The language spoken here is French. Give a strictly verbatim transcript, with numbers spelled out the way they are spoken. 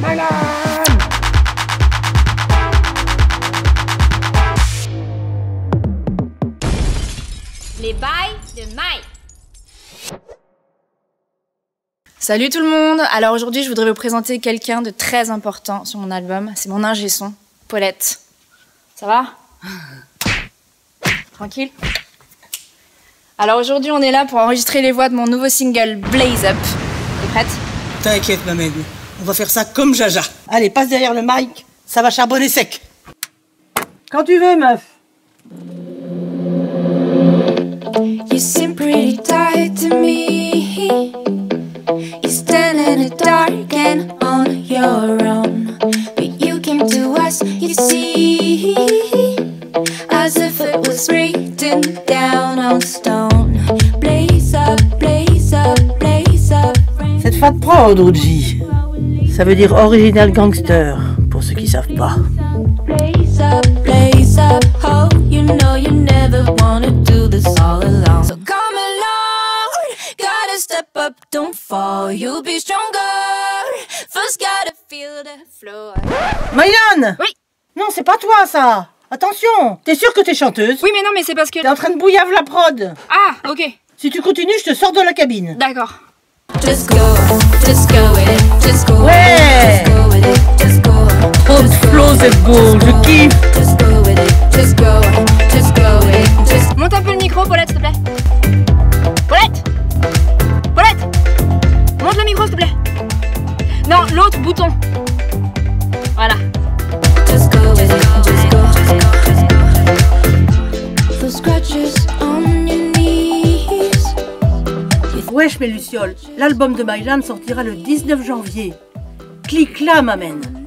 Mai Lan. Les bails de Mai. Salut tout le monde. Alors aujourd'hui, je voudrais vous présenter quelqu'un de très important sur mon album. C'est mon ingé son, Paulette. Ça va? Tranquille? Alors aujourd'hui, on est là pour enregistrer les voix de mon nouveau single Blaze Up. T'es prête? T'inquiète, ma mère. On va faire ça comme Jaja. Allez, passe derrière le mic, ça va charbonner sec. Quand tu veux, meuf. You seem pretty tired to me. You stand in the dark and on your own. But you came to us, you see, as if it was written down on stone. Cette fin de prod, Rudy, ça veut dire original gangster, pour ceux qui savent pas. Mai Lan! Oui? Non, c'est pas toi, ça! Attention! T'es sûre que t'es chanteuse? Oui, mais non, mais c'est parce que... T'es en train de bouillave la prod! Ah, ok! Si tu continues, je te sors de la cabine! D'accord. Just go, just go with it, just go. Ouais! Just go, just go, je kiffe. Just go with it, just go, just go with it, just. Monte un peu le micro, Paulette, s'il te plaît. Paulette, Paulette, monte le micro, s'il te plaît. Non, l'autre bouton. Voilà. Just go with it, just go, just go. Those scratches on your knees. Wesh mes lucioles, l'album de Mai Lan sortira le dix-neuf janvier. Clique là, m'amène.